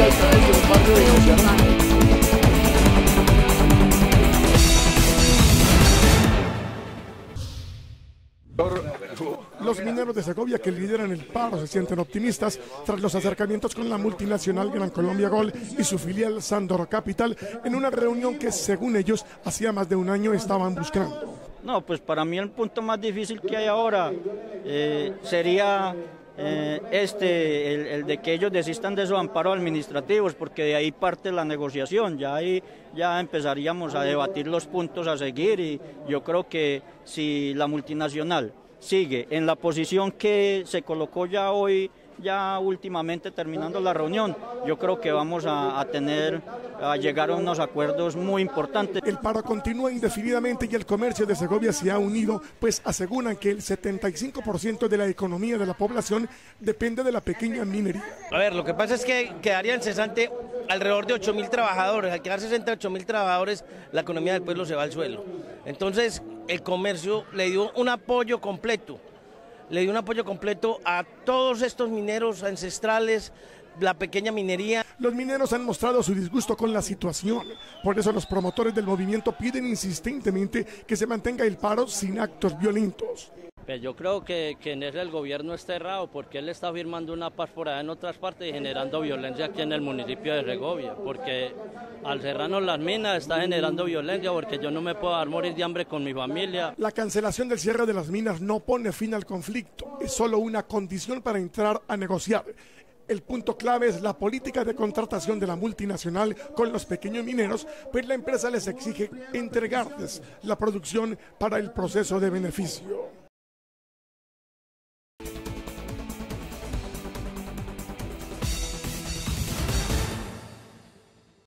Colombia está desde un barrio de Oceanía. Los mineros de Segovia que lideran el paro se sienten optimistas tras los acercamientos con la multinacional Gran Colombia Gol y su filial Sandor Capital en una reunión que, según ellos, hacía más de un año estaban buscando. No, pues para mí el punto más difícil que hay ahora sería el de que ellos desistan de sus amparos administrativos, porque de ahí parte la negociación, ya empezaríamos a debatir los puntos a seguir, y yo creo que si la multinacional sigue en la posición que se colocó ya hoy, ya últimamente terminando la reunión, yo creo que vamos a llegar a unos acuerdos muy importantes. El paro continúa indefinidamente y el comercio de Segovia se ha unido, pues aseguran que el 75% de la economía de la población depende de la pequeña minería. A ver, lo que pasa es que quedarían cesante alrededor de 8.000 trabajadores. Al quedar 68.000 trabajadores, la economía del pueblo se va al suelo. Entonces, el comercio le dio un apoyo completo. Le dio un apoyo completo a todos estos mineros ancestrales, la pequeña minería. Los mineros han mostrado su disgusto con la situación. Por eso los promotores del movimiento piden insistentemente que se mantenga el paro sin actos violentos. Pues yo creo que en eso el gobierno está errado, porque él está firmando una paz por allá en otras partes y generando violencia aquí en el municipio de Segovia, porque al cerrarnos las minas está generando violencia, porque yo no me puedo dar morir de hambre con mi familia. La cancelación del cierre de las minas no pone fin al conflicto, es solo una condición para entrar a negociar. El punto clave es la política de contratación de la multinacional con los pequeños mineros, pues la empresa les exige entregarles la producción para el proceso de beneficio.